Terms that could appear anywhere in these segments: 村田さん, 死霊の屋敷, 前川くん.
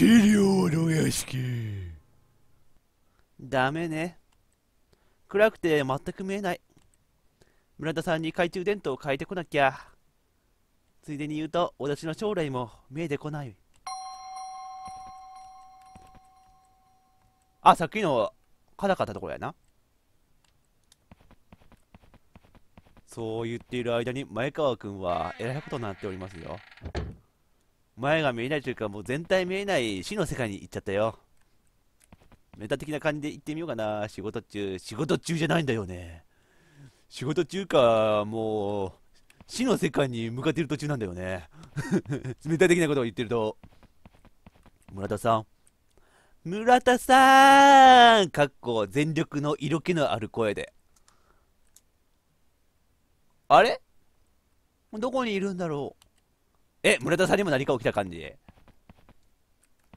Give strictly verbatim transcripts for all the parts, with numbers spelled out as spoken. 治療の屋敷。ダメね。暗くて全く見えない。村田さんに懐中電灯を変えてこなきゃ。ついでに言うと、私の将来も見えてこない。あ、さっきの硬かったところやな。そう言っている間に前川君はえらいことになっておりますよ。前が見えないというか、もう全体見えない死の世界に行っちゃったよ。メタ的な感じで行ってみようかな。仕事中、仕事中じゃないんだよね。仕事中か、もう死の世界に向かっている途中なんだよね。メタ的なことを言ってると、村田さん。村田さーん!かっこ全力の色気のある声で。あれ?どこにいるんだろう?え、村田さんにも何か起きた感じ。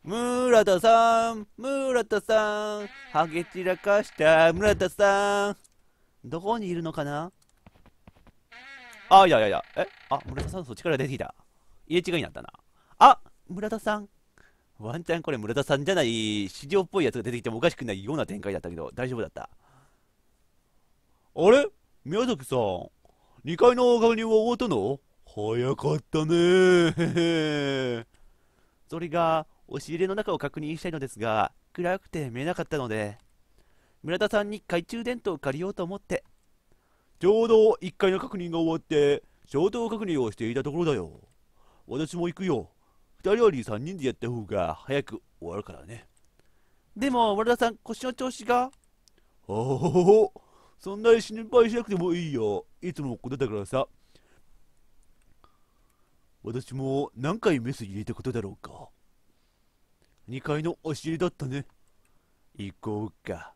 村田さん、村田さん、ハゲ散らかした村田さん。どこにいるのかな?あ、いやいやいや、え、あ、村田さんそっちから出てきた。入れ違いになったな。あ、村田さん。ワンチャンこれ村田さんじゃない市場っぽいやつが出てきてもおかしくないような展開だったけど大丈夫だった。あれ宮崎さんにかいの加入は終わったの早かったねー。それが押し入れの中を確認したいのですが暗くて見えなかったので村田さんに懐中電灯を借りようと思ってちょうどいっかいの確認が終わって消灯確認をしていたところだよ。私も行くよ。ふたりよりさんにんでやった方が早く終わるからね。でも村田さん腰の調子がおおほほそんなに心配しなくてもいいよ。いつものことだからさ。私も何回メス入れたことだろうか。にかいの押し入れだったね。行こうか。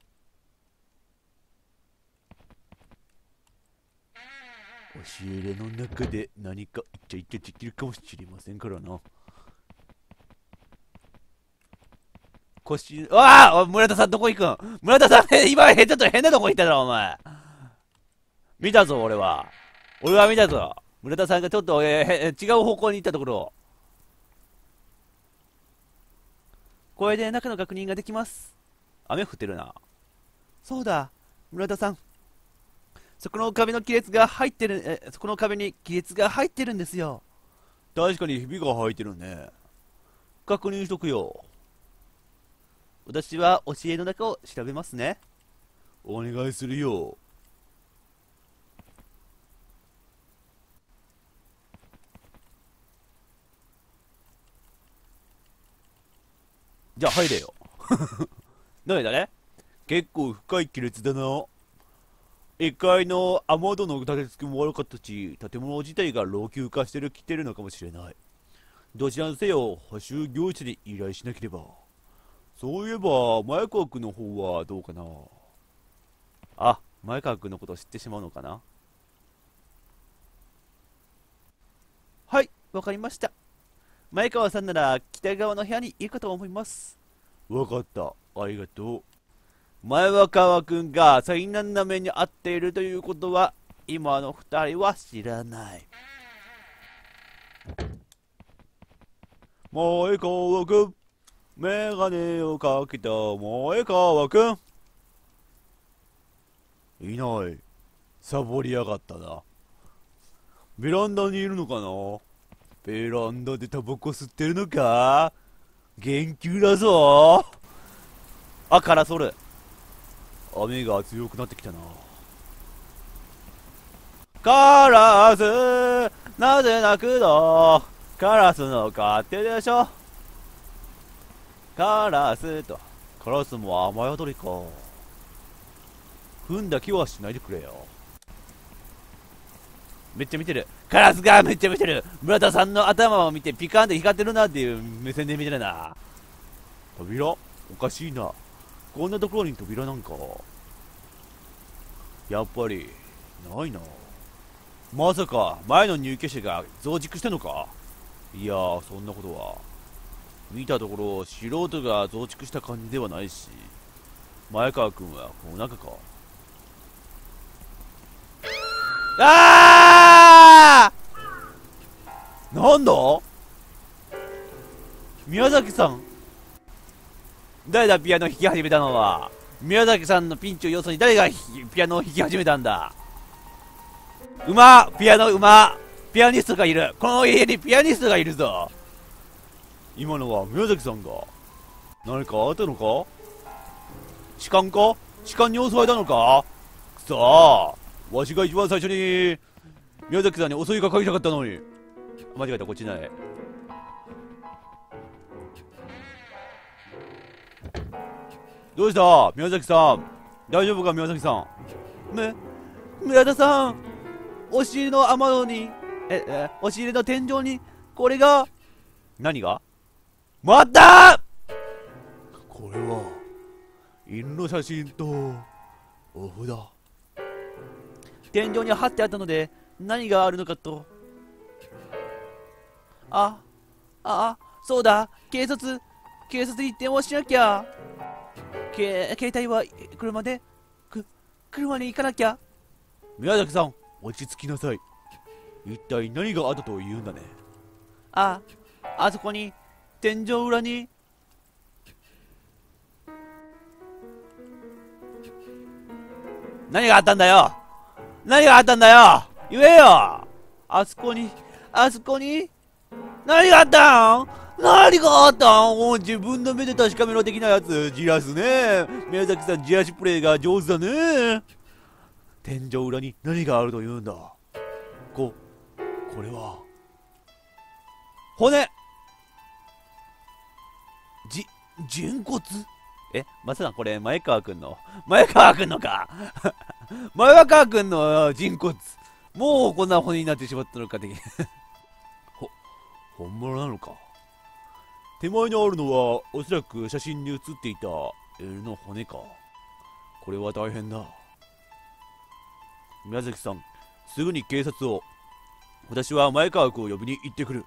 押し入れの中で何かイチャイチャできるかもしれませんからな。腰、ああ村田さんどこ行くん?村田さん、今ちょっと変なとこ行ったな、お前。見たぞ、俺は。俺は見たぞ。村田さんがちょっと、えー、違う方向に行ったところ。これで中の確認ができます。雨降ってるな。そうだ、村田さん。そこの壁の亀裂が入ってる、え、そこの壁に亀裂が入ってるんですよ。確かにひびが入ってるね。確認しとくよ。私は教えの中を調べますね。お願いするよ。じゃあ入れよ。なんだね。結構深い亀裂だな。いっかいの雨戸の立て付けも悪かったし、建物自体が老朽化してる来てるのかもしれない。どちらにせよ補修業者に依頼しなければ。そういえば、前川君の方はどうかな?あ、前川君のことを知ってしまうのかな?はい、わかりました。前川さんなら北側の部屋にいるかと思います。わかった、ありがとう。前川君が災難な目に遭っているということは、今の二人は知らない。前川君。メガネをかけた前川くん。いない。サボりやがったな。ベランダにいるのかな?ベランダでタバコ吸ってるのか?言及だぞー。あ、カラソル。雨が強くなってきたな。カラス、なぜ泣くの?カラスの勝手でしょ。カラスとカラスも雨宿りか。踏んだ気はしないでくれよ。めっちゃ見てる。カラスがめっちゃ見てる。村田さんの頭を見てピカーンと光ってるなっていう目線で見てるな。扉?おかしいな。こんなところに扉なんか。やっぱりないな。まさか前の入居者が増築したのか?いやー、そんなことは。見たところ素人が増築した感じではないし、前川君はこの中か。ああ、なんだ宮崎さん、誰だピアノを弾き始めたのは。宮崎さんのピンチを要素に誰がピアノを弾き始めたんだ。馬、ピアノ、馬、ピアニストがいる。この家にピアニストがいるぞ。今のは宮崎さんが何かあったのか。痴漢か、痴漢に襲われたのか。くそー、わしが一番最初に宮崎さんに襲いかかりたかったのに。間違えた、こっちない。どうした宮崎さん、大丈夫か宮崎さん。む村田さん、お尻の雨戸にええお尻の天井にこれが何がまた。これは犬の写真とお札、天井に貼ってあったので何があるのかと。ああ、そうだ、警察警察に電話しなきゃ。け携帯は車でく車に行かなきゃ。宮崎さん落ち着きなさい。一体何があったと言うんだね。ああ、あそこに天井裏に何があったんだよ。何があったんだよ、言えよ。あそこにあそこに何があったん。何があったん。もう自分の目で確かめろ的なやつ。じらすね宮崎さん、じらしプレイが上手だね。天井裏に何があると言うんだ。ここれは骨じ人骨。え、まさかこれ前川くんの前川くんのか前川くんの人骨。もうこんな骨になってしまったのか的ほ本物なのか。手前にあるのはおそらく写真に写っていた犬の骨か。これは大変だ宮崎さん、すぐに警察を。私は前川君を呼びに行ってくる。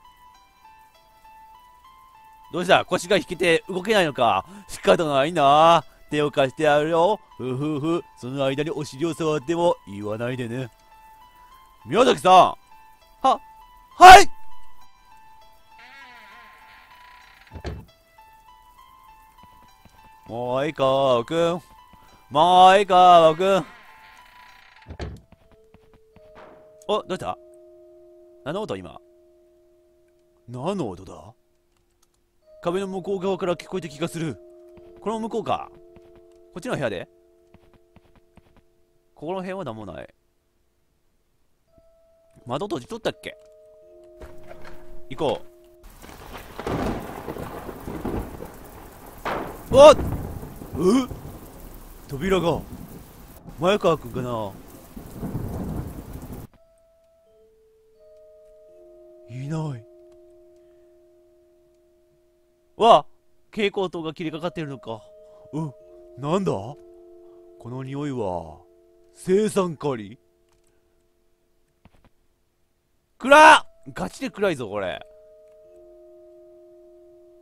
どうした、腰が引けて動けないのか。仕方ないな、手を貸してやるよ。ふふふ、その間にお尻を触っても言わないでね宮崎さん。ははい。前川君、前川君。お、どうした、何の音今。何の音だ。壁の向こう側から聞こえた気がする。この向こうか、こっちの部屋で。ここの辺は何もない。窓閉じとったっけ。行こう。おっ、うっ、扉が。前川君かな。いないわ。蛍光灯が切れかかっているのか。うん、なんだこの匂いは。青酸カリ。暗っ、ガチで暗いぞこれ。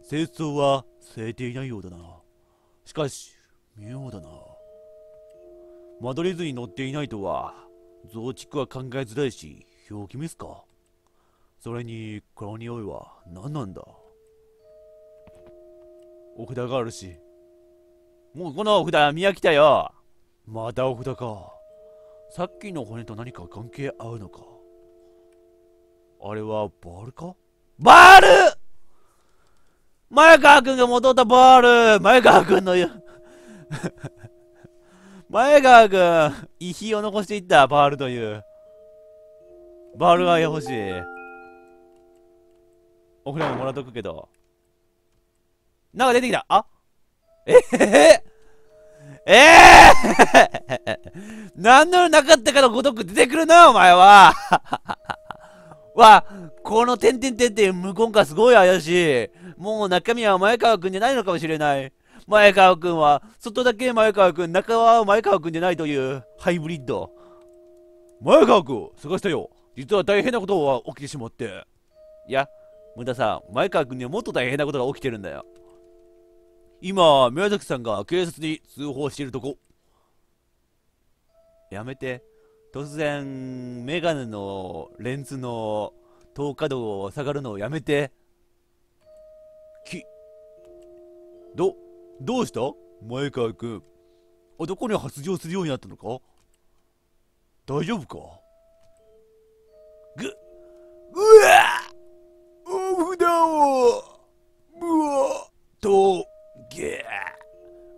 清掃は据えていないようだな。しかし妙だな、間取り図に載っていないとは増築は考えづらいし表記ミスか。それにこの匂いは何なんだ。お札があるし。もうこのお札見飽きたよ。またお札か。さっきの骨と何か関係合うのか。あれはバールか。バール、前川君が戻ったバール。前川君の前川君遺品を残していったバールという。バールが欲しい。お風呂ももらっとくけど。なんか出てきた。あ、えへへええー、何のなかったかのごとく出てくるなお前はわ、この点々点々無言がすごい怪しい。もう中身は前川くんじゃないのかもしれない。前川くんは外だけ前川くん、中は前川くんじゃないというハイブリッド。前川くん探したよ。実は大変なことが起きてしまって。いや無駄さ、前川君にはもっと大変なことが起きてるんだよ。今宮崎さんが警察に通報しているとこ。やめて。突然メガネのレンズの透過度を下がるのをやめて。きどどうした前川くん。男に発情するようになったのか？大丈夫か？ぐ、うわ！お札を！ぶわ！と、げ！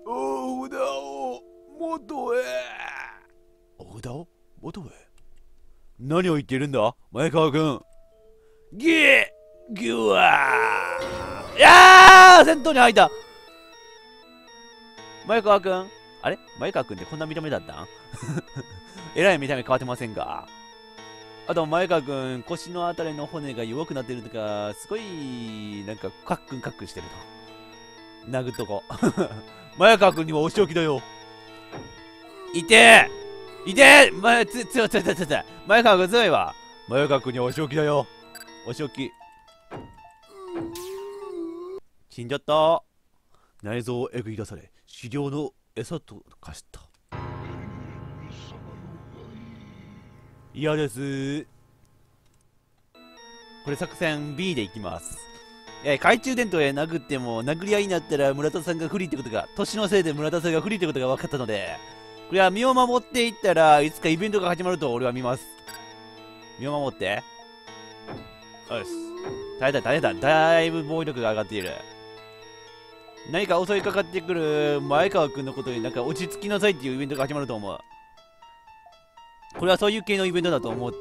お札を元へ！お札を元へ？何を言っているんだ前川くん。げ！ぎゅわ！いやー！戦闘に入った！前川くん、あれ前川くんってこんな見た目だったんえらい見た目変わってませんが。あと、前川くん、腰のあたりの骨が弱くなってるとか、すごい、なんか、カックンカックンしてると。殴っとこ。前川くんにはお仕置きだよ。いてーいてー前、つ、つ、つ、つ、つ、つ、前川くん強いわ。前川くんにはお仕置きだよ。お仕置き。死んじゃった。内臓をえぐり出され、狩猟の餌と化した。嫌です。これ作戦 ビー でいきます。えー、懐中電灯へ殴っても殴り合いになったら村田さんが不利ってことが、年のせいで村田さんが不利ってことが分かったので、これは身を守っていったらいつかイベントが始まると俺は見ます。身を守って。よし。耐えた耐えた。だいぶ防御力が上がっている。何か襲いかかってくる前川君のことになんか落ち着きなさいっていうイベントが始まると思う。これはそういう系のイベントだと思う。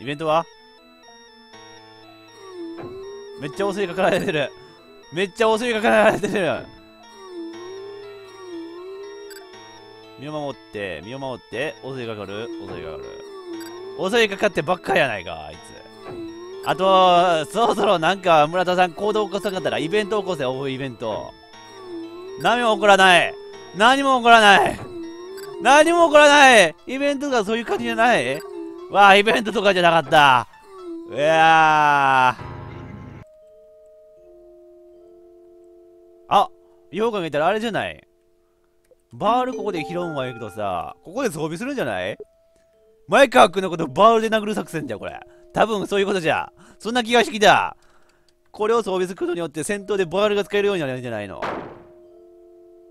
イベントはめっちゃ襲いかかられてる。めっちゃ襲いかかられてる。身を守って、身を守って、襲いかかる、襲いかかる。襲いかかってばっかやないか、あいつ。あと、そろそろなんか村田さん行動起こさなかったらイベント起こせ、オフイベント。何も起こらない。何も起こらない。何も起こらない。イベントがそういう感じじゃない？わあ、イベントとかじゃなかった。いやー。あ、よく見たらあれじゃない。バールここで拾うんは行くとさ、ここで装備するんじゃない？前川くんのことバールで殴る作戦じゃ、これ。多分そういうことじゃ。そんな気がしてきた。これを装備することによって戦闘でバールが使えるようになるんじゃないの。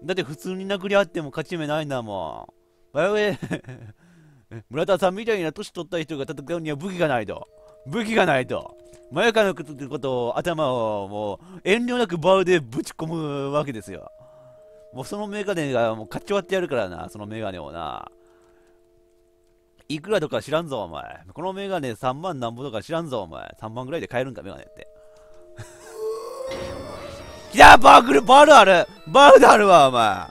だって普通に殴り合っても勝ち目ないんだもん。バイオエ村田さんみたいな年取った人が戦うには武器がないと。武器がないと。前川のことってことを頭をもう遠慮なくバールでぶち込むわけですよ。もうそのメガネがもうかっち割ってやるからな、そのメガネをな。いくらとか知らんぞ、お前。このメガネさんまんなんぼとか知らんぞ、お前。さんまんぐらいで買えるんか、メガネって。きたバークルバールあるバールあるわ、お前。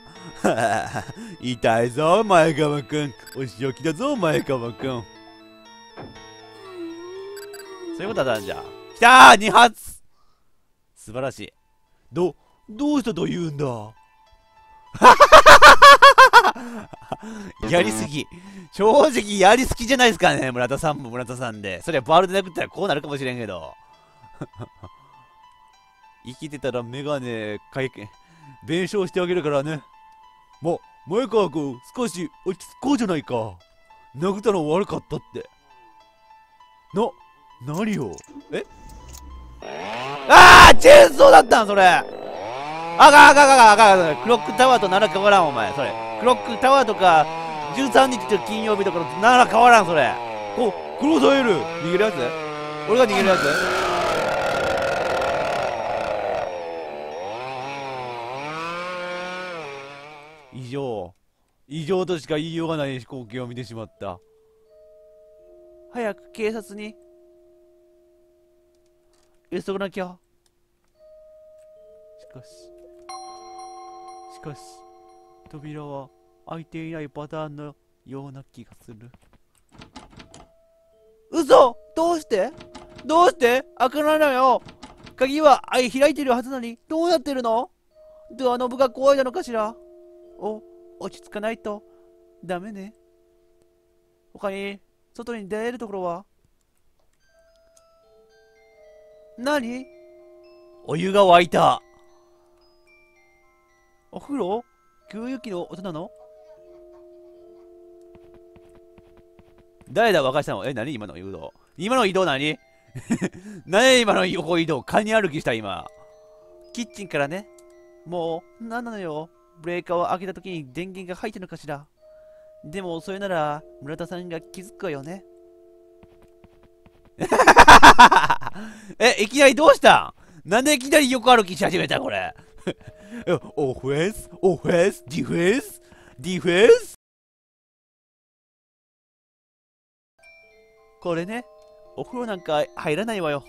痛いぞ、前川くん。お仕置きだぞ、前川くん。そういうことだったんじゃ。きたー !に 発素晴らしい。ど、どうしたと言うんだ。はははやりすぎ。正直やりすぎじゃないですかね、村田さんも村田さんで。そりゃバールで殴ったらこうなるかもしれんけど。生きてたらメガネ解決、弁償してあげるからね。ま、前川君、少し落ち着こうじゃないか。殴ったの悪かったって。な、何をえああチェーンソーだったんそれあかあかあかあかクロックタワーとなら変わらん、お前、それ。クロックタワーとかじゅうさんにちと金曜日とかなら変わらんそれ。おクロサエル逃げるやつ俺が逃げるやつ異常異常としか言いようがない光景を見てしまった。早く警察に急がなきゃ。しかししかし扉は開いていないパターンのような気がする。嘘！どうして？どうして？開かないのよ！鍵は開いてるはずなのにどうなってるの？ドアノブが壊れたのかしら？お、落ち着かないとダメね。他に外に出れるところは？何？お湯が沸いた。お風呂？給油機の音なの？誰だ沸かしたの？え、何今の移動？今の移動何？何や今の横移動、カニ歩きした今。キッチンからね。もう、なんなのよ。ブレーカーを開けた時に電源が入ってるのかしら。でも、それなら、村田さんが気づくわよね。え、いきなりどうしたん？なんでいきなり横歩きし始めたこれ。オフェンス、オフェンス、ディフェンス、ディフェンス。これね、お風呂なんか入らないわよ。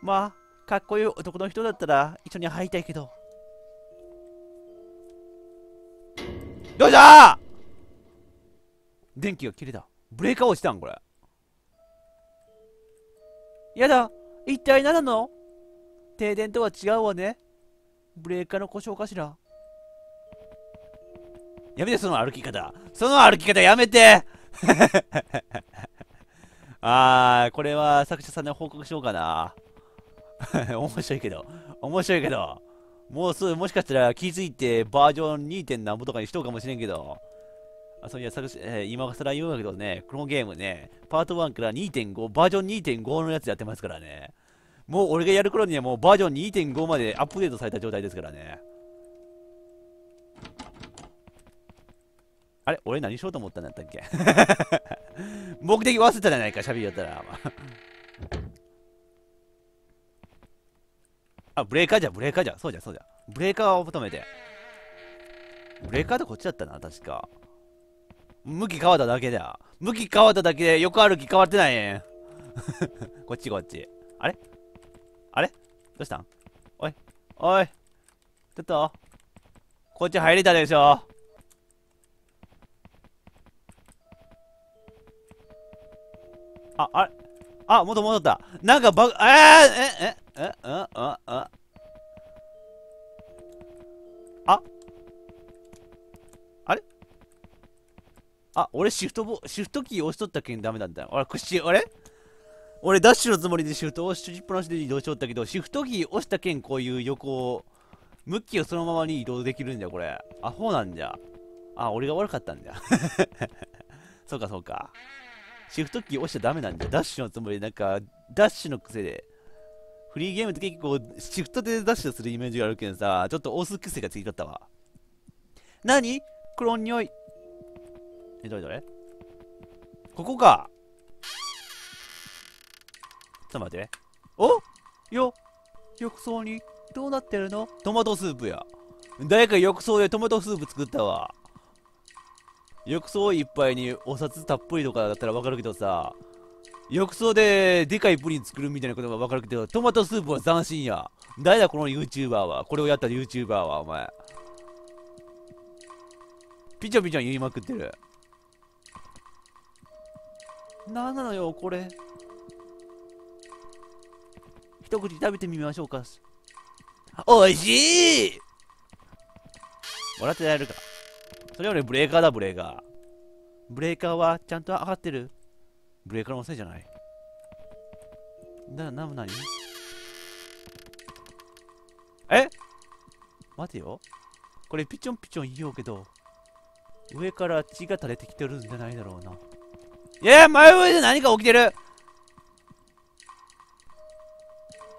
まあ、かっこいい男の人だったら一緒に入りたいけど。どうした？電気が切れた。ブレーカー落ちたんこれ。やだ、一体何なの？停電とは違うわね。ブレーカーの故障かしら。やめて、その歩き方。その歩き方やめて。あー、これは作者さんに報告しようかな。面白いけど、面白いけど、もうすぐもしかしたら気づいてバージョン に. 何ぼとかにしとうかもしれんけど、あ、そういや、作者、えー、今更言うんだけどね、このゲームね、パートワンから にてんご、バージョン にてんご のやつやってますからね。もう俺がやる頃にはもうバージョン にてんご までアップデートされた状態ですからね。あれ俺何しようと思ったんだったっけ。目的忘れたじゃないか、しゃべりやったら。あ、ブレーカーじゃ、ブレーカーじゃ、そうじゃ、そうじゃ。ブレーカーを求めて。ブレーカーってこっちだったな、確か。向き変わっただけだ。向き変わっただけで横歩き変わってないね。こっちこっち。あれあれどうしたん？おい、おい、ちょっと、こっち入れたでしょ。あ、あれあ、元戻った。なんかバグ、あーえ、え、え、え、あ、あ、あ、あ、あれあ、俺シフトボ、シフトキー押しとったけんダメだったよ。あれ、口、あれ俺ダッシュのつもりでシフトを押しっぱなしで移動しとったけど、シフトキー押したけんこういう横、向きをそのままに移動できるんじゃ、これ。アホなんじゃ。あ、俺が悪かったんじゃ。そうかそうか。シフトキー押しちゃダメなんだよ。ダッシュのつもりで、なんか、ダッシュの癖で。フリーゲームって結構、シフトでダッシュするイメージがあるけどさ、ちょっと押す癖がついとったわ。なに？黒の匂い。え、どれどれ？ここか。ちょっと待って。お？よ、浴槽に、どうなってるの？トマトスープや。誰か浴槽でトマトスープ作ったわ。浴槽いっぱいにお札たっぷりとかだったらわかるけどさ、浴槽ででかいプリン作るみたいなことはわかるけど、トマトスープは斬新や。誰だこの YouTuber は。これをやった YouTuber は、お前。ピチャピチャ言いまくってる。なんなのよ、これ。一口食べてみましょうか。おいしい！笑ってやれるか。それよりブレーカーだ、ブレーカー。ブレーカーはちゃんと上がってる。ブレーカーのせいじゃない。な、な、なに？え？待てよ。これピチョンピチョン言おうけど、上から血が垂れてきてるんじゃないだろうな。いや、真上で何か起きてる！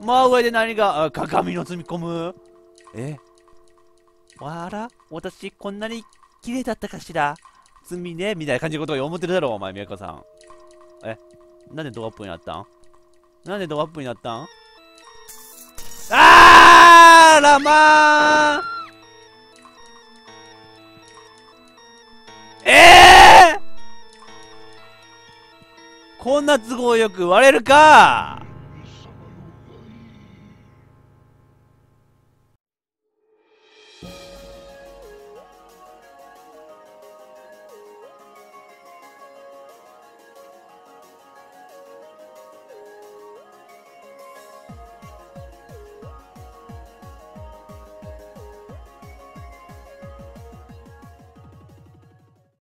真上で何が、あ、鏡の積み込む？え？わら？私、こんなに綺麗だったかしら。罪ねみたいな感じのことを思ってるだろう、お前、宮川さん。え、なんでドアップになったん？なんでドアップになったん？あーラマー！えー！こんな都合よく割れるか！